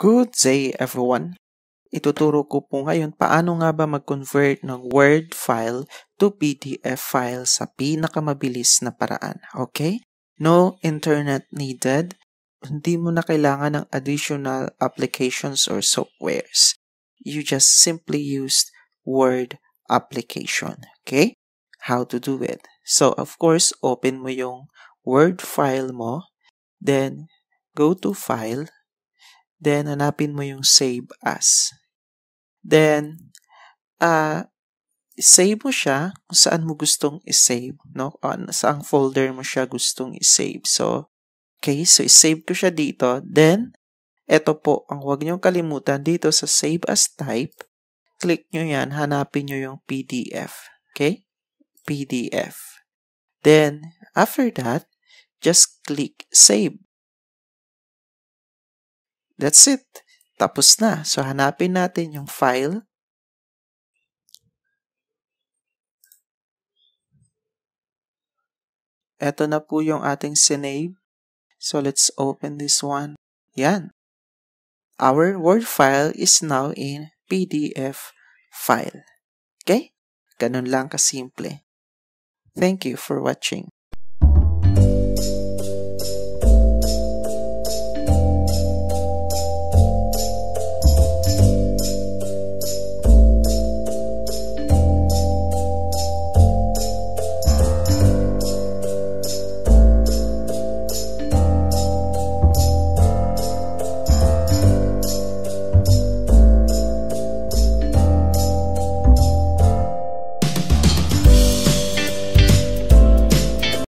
Good day everyone! Ituturo ko po ngayon paano nga ba mag-convert ng Word file to PDF file sa pinakamabilis na paraan. Okay? No internet needed. Hindi mo na kailangan ng additional applications or softwares. You just simply use Word application. Okay? How to do it? So of course, open mo yung Word file mo. Then, go to File. Then, hanapin mo yung Save As. Then, save mo siya kung saan mo gustong i-save. No? Saang folder mo siya gustong i-save. So, okay. So, i-save ko siya dito. Then, eto po. Ang huwag niyong kalimutan dito sa Save As Type. Click nyo yan. Hanapin nyo yung PDF. Okay? PDF. Then, after that, just click Save. That's it. Tapos na. So, hanapin natin yung file. Ito na po yung ating sinave. So, let's open this one. Yan. Our Word file is now in PDF file. Okay? Ganun lang kasimple. Thank you for watching.